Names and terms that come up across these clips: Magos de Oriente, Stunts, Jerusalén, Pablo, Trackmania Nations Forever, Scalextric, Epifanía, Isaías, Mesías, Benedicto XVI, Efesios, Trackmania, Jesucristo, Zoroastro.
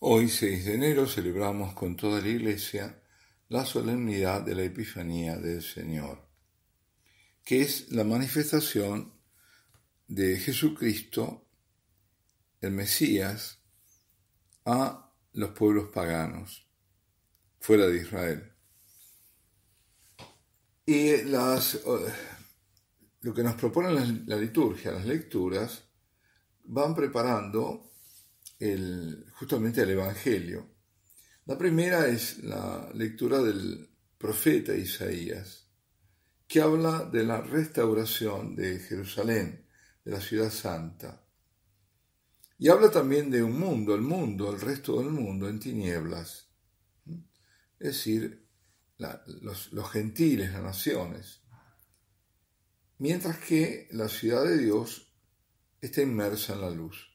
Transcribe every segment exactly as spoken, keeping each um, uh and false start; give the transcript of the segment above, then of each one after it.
Hoy, seis de enero, celebramos con toda la Iglesia la solemnidad de la Epifanía del Señor, que es la manifestación de Jesucristo, el Mesías, a los pueblos paganos, fuera de Israel. Y las, lo que nos propone la, la liturgia, las lecturas, van preparando el, justamente el Evangelio. La primera es la lectura del profeta Isaías, que habla de la restauración de Jerusalén, de la ciudad santa. Y habla también de un mundo, el mundo, el resto del mundo en tinieblas. Es decir, la, los, los gentiles, las naciones. Mientras que la ciudad de Dios está inmersa en la luz.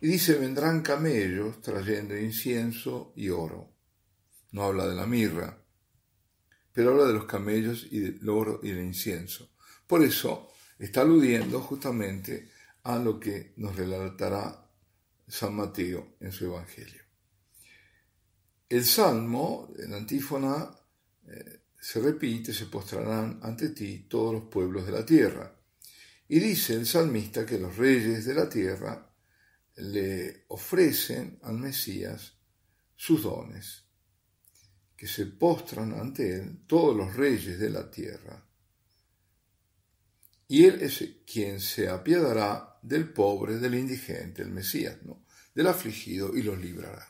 Y dice, vendrán camellos trayendo incienso y oro. No habla de la mirra, pero habla de los camellos y del oro y del incienso. Por eso está aludiendo justamente a lo que nos relatará San Mateo en su Evangelio. El Salmo, en la antífona, eh, se repite, se postrarán ante ti todos los pueblos de la tierra. Y dice el salmista que los reyes de la tierra le ofrecen al Mesías sus dones, que se postran ante él todos los reyes de la tierra. Y él es quien se apiadará del pobre, del indigente, el Mesías, ¿no?, del afligido, y los librará.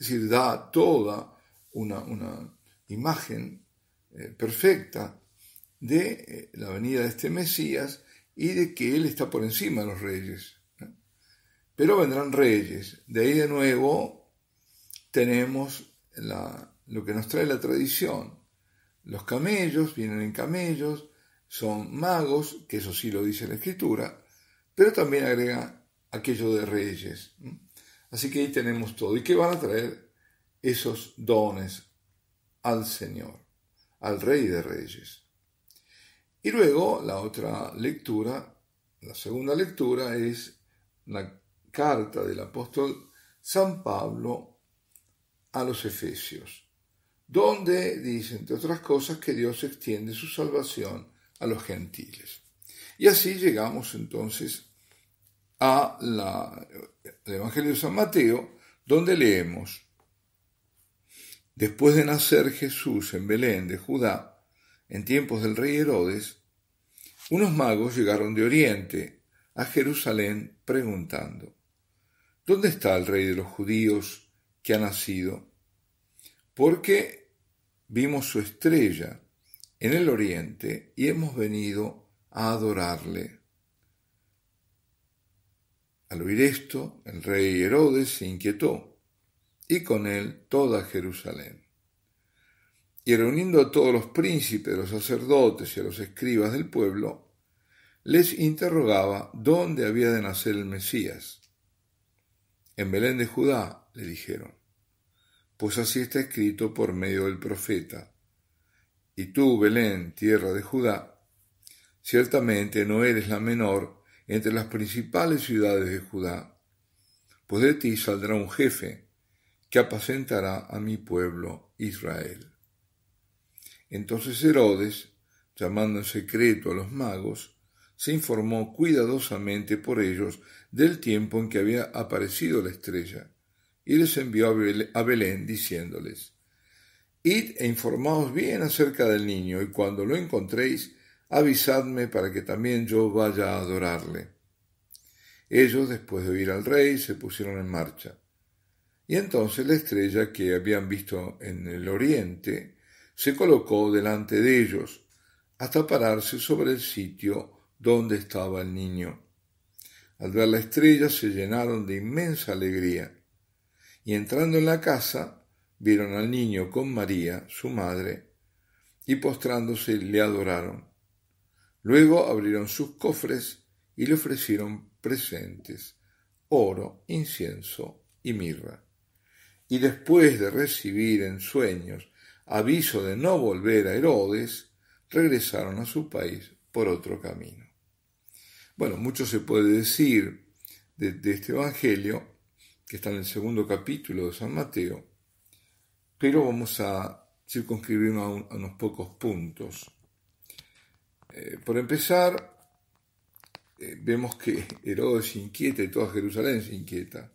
Es decir, da toda una, una imagen eh, perfecta de eh, la venida de este Mesías y de que él está por encima de los reyes. Pero vendrán reyes. De ahí de nuevo tenemos la, lo que nos trae la tradición. Los camellos vienen en camellos, son magos, que eso sí lo dice la Escritura, pero también agrega aquello de reyes. Así que ahí tenemos todo. ¿Y qué van a traer esos dones al Señor, al Rey de Reyes? Y luego la otra lectura, la segunda lectura es la carta del apóstol San Pablo a los Efesios, donde dice, entre otras cosas, que Dios extiende su salvación a los gentiles. Y así llegamos entonces al Evangelio de San Mateo, donde leemos, después de nacer Jesús en Belén de Judá, en tiempos del rey Herodes, unos magos llegaron de Oriente a Jerusalén preguntando, ¿dónde está el rey de los judíos que ha nacido? Porque vimos su estrella en el oriente y hemos venido a adorarle. Al oír esto, el rey Herodes se inquietó, y con él toda Jerusalén. Y reuniendo a todos los príncipes, a los sacerdotes y a los escribas del pueblo, les interrogaba dónde había de nacer el Mesías. En Belén de Judá, le dijeron, pues así está escrito por medio del profeta. Y tú, Belén, tierra de Judá, ciertamente no eres la menor entre las principales ciudades de Judá, pues de ti saldrá un jefe que apacentará a mi pueblo Israel. Entonces Herodes, llamando en secreto a los magos, se informó cuidadosamente por ellos del tiempo en que había aparecido la estrella, y les envió a Belén diciéndoles, id e informaos bien acerca del niño, y cuando lo encontréis, avisadme para que también yo vaya a adorarle. Ellos, después de oír al rey, se pusieron en marcha. Y entonces la estrella que habían visto en el oriente se colocó delante de ellos, hasta pararse sobre el sitio donde estaba el niño. Al ver la estrella se llenaron de inmensa alegría, y entrando en la casa vieron al niño con María, su madre, y postrándose le adoraron. Luego abrieron sus cofres y le ofrecieron presentes, oro, incienso y mirra. Y después de recibir en sueños aviso de no volver a Herodes, regresaron a su país por otro camino. Bueno, mucho se puede decir de, de este Evangelio, que está en el segundo capítulo de San Mateo, pero vamos a circunscribirnos a, un, a unos pocos puntos. Eh, por empezar, eh, vemos que Herodes se inquieta y toda Jerusalén se inquieta.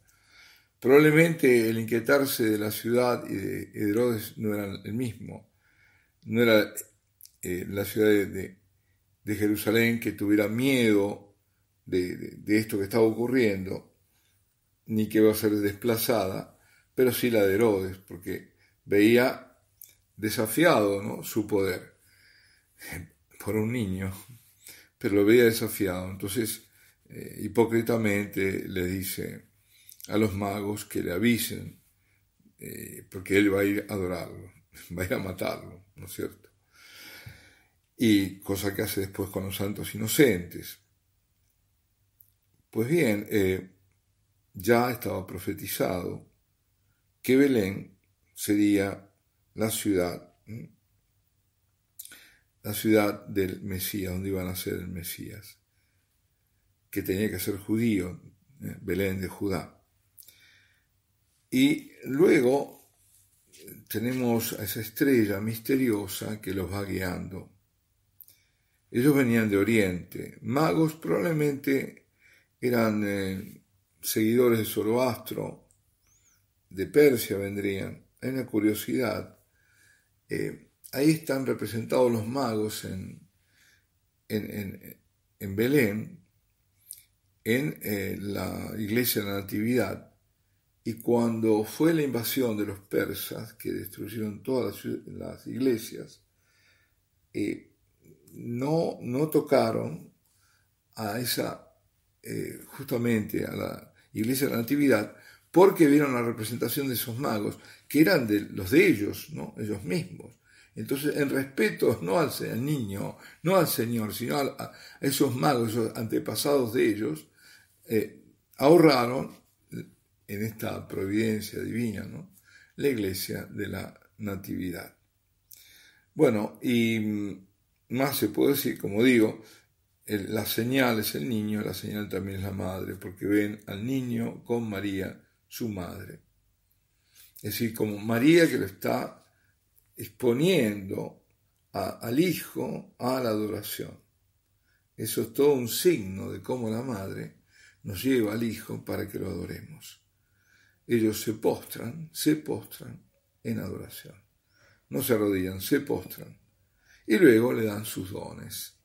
Probablemente el inquietarse de la ciudad y de Herodes no era el mismo. No era eh, la ciudad de, de, de Jerusalén que tuviera miedo de, de, de esto que estaba ocurriendo, ni que iba a ser desplazada, pero sí la de Herodes, porque veía desafiado, ¿no?, su poder por un niño, pero lo veía desafiado. Entonces, eh, hipócritamente le dice a los magos que le avisen, eh, porque él va a ir a adorarlo, va a ir a matarlo, ¿no es cierto? Y cosa que hace después con los santos inocentes. Pues bien, eh, ya estaba profetizado que Belén sería la ciudad, ¿eh? la ciudad del Mesías, donde iba a nacer el Mesías, que tenía que ser judío, ¿eh? Belén de Judá. Y luego tenemos a esa estrella misteriosa que los va guiando. Ellos venían de Oriente. Magos probablemente eran eh, seguidores de Zoroastro, de Persia vendrían. Hay una curiosidad. Eh, ahí están representados los magos en, en, en, en Belén, en eh, la iglesia de la Natividad. Y cuando fue la invasión de los persas, que destruyeron todas las, las iglesias, eh, no, no tocaron a esa, eh, justamente a la iglesia de la Natividad, porque vieron la representación de esos magos, que eran de, los de ellos, ¿no?, ellos mismos. Entonces, en respeto no al, al niño, no al Señor, sino a, a esos magos, esos antepasados de ellos, eh, ahorraron, en esta providencia divina, ¿no?, la iglesia de la Natividad. Bueno, y más se puede decir, como digo, el, la señal es el niño, la señal también es la madre, porque ven al niño con María, su madre. Es decir, como María que lo está exponiendo a, al hijo a la adoración. Eso es todo un signo de cómo la madre nos lleva al hijo para que lo adoremos. Ellos se postran, se postran en adoración. No se arrodillan, se postran. Y luego le dan sus dones,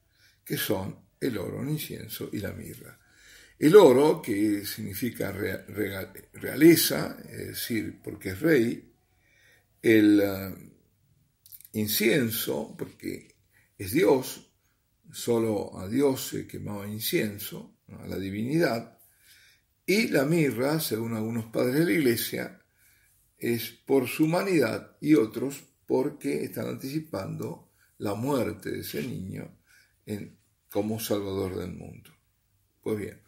que son el oro, el incienso y la mirra. El oro, que significa realeza, es decir, porque es rey. El uh, incienso, porque es Dios. Solo a Dios se quemaba incienso, a la divinidad. Y la mirra, según algunos padres de la Iglesia, es por su humanidad y otros porque están anticipando la muerte de ese niño en, como salvador del mundo. Pues bien,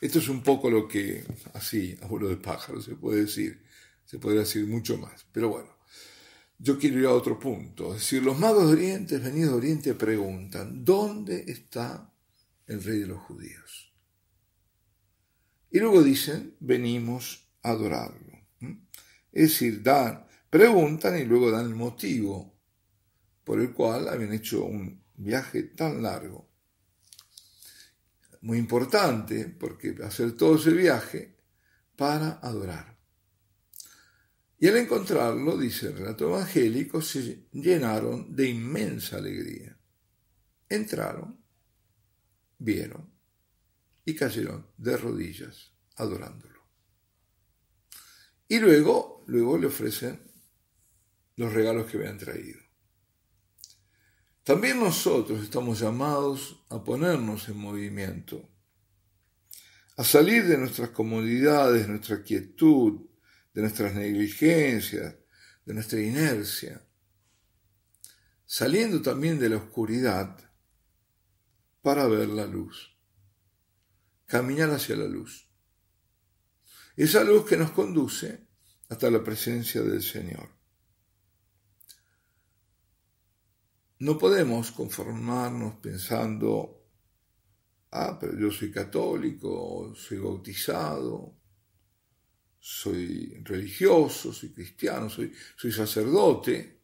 esto es un poco lo que, así, a vuelo de pájaro, se puede decir, se podría decir mucho más. Pero bueno, yo quiero ir a otro punto. Es decir, los magos de Oriente, venidos de Oriente, preguntan, ¿dónde está el rey de los judíos? Y luego dicen, venimos a adorarlo. Es decir, dan, preguntan y luego dan el motivo por el cual habían hecho un viaje tan largo. Muy importante, porque hacer todo ese viaje para adorar. Y al encontrarlo, dice el relato evangélico, se llenaron de inmensa alegría. Entraron, vieron y cayeron de rodillas adorándolo. Y luego, luego le ofrecen los regalos que habían traído. También nosotros estamos llamados a ponernos en movimiento, a salir de nuestras comodidades, nuestra quietud, de nuestras negligencias, de nuestra inercia, saliendo también de la oscuridad para ver la luz. Caminar hacia la luz. Esa luz que nos conduce hasta la presencia del Señor. No podemos conformarnos pensando, ah, pero yo soy católico, soy bautizado, soy religioso, soy cristiano, soy, soy sacerdote,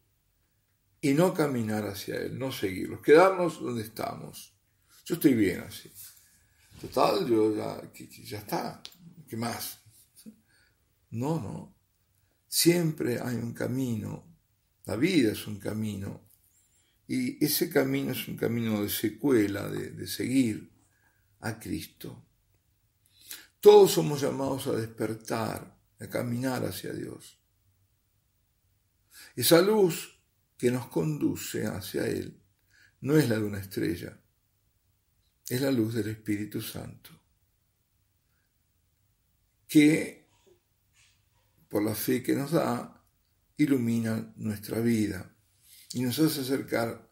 y no caminar hacia Él, no seguirlos, quedarnos donde estamos. Yo estoy bien así. Total, yo ya, ya está, ¿qué más? No, no. Siempre hay un camino. La vida es un camino. Y ese camino es un camino de secuela, de, de seguir a Cristo. Todos somos llamados a despertar, a caminar hacia Dios. Esa luz que nos conduce hacia Él no es la de una estrella, es la luz del Espíritu Santo, que por la fe que nos da ilumina nuestra vida y nos hace acercar,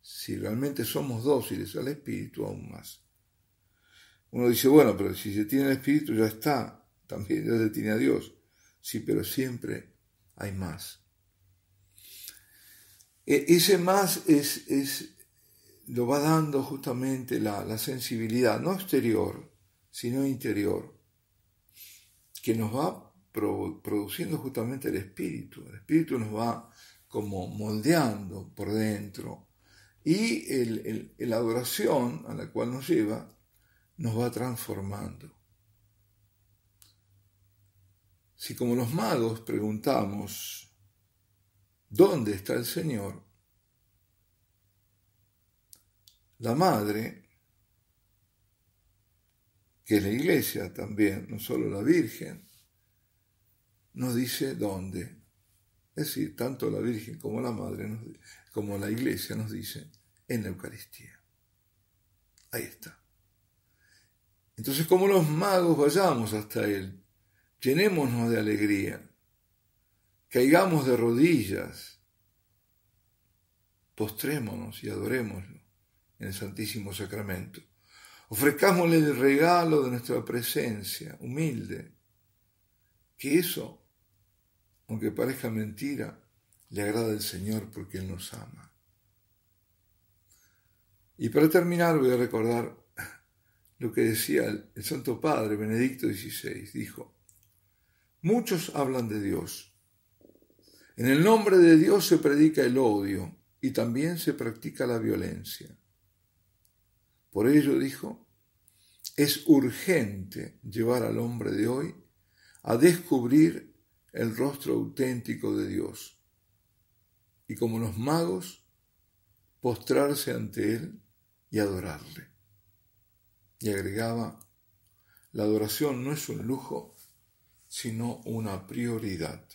si realmente somos dóciles al Espíritu, aún más. Uno dice, bueno, pero si se tiene el Espíritu ya está, también ya se tiene a Dios. Sí, pero siempre hay más. E- ese más es, es, lo va dando justamente la, la sensibilidad, no exterior, sino interior, que nos va pro- produciendo justamente el Espíritu. El Espíritu nos va como moldeando por dentro, y el, el, el adoración a la cual nos lleva nos va transformando. Si como los magos preguntamos, ¿dónde está el Señor?, la Madre, que es la Iglesia también, no solo la Virgen, nos dice dónde. Es decir, tanto la Virgen como la Madre, nos, como la Iglesia nos dice, en la Eucaristía. Ahí está. Entonces, como los magos, vayamos hasta Él, llenémonos de alegría, caigamos de rodillas, postrémonos y adorémoslo en el Santísimo Sacramento. Ofrezcámosle el regalo de nuestra presencia humilde, que eso, aunque parezca mentira, le agrada al Señor porque Él nos ama. Y para terminar voy a recordar lo que decía el Santo Padre Benedicto dieciséis, dijo: muchos hablan de Dios. En el nombre de Dios se predica el odio y también se practica la violencia. Por ello, dijo, es urgente llevar al hombre de hoy a descubrir el rostro auténtico de Dios y, como los magos, postrarse ante Él y adorarle. Y agregaba, la adoración no es un lujo, sino una prioridad.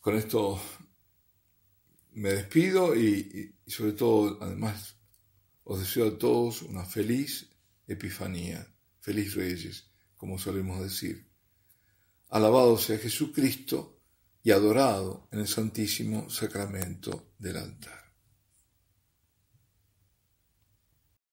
Con esto me despido y, y sobre todo, además, os deseo a todos una feliz Epifanía, feliz Reyes, como solemos decir. Alabado sea Jesucristo y adorado en el Santísimo Sacramento del altar.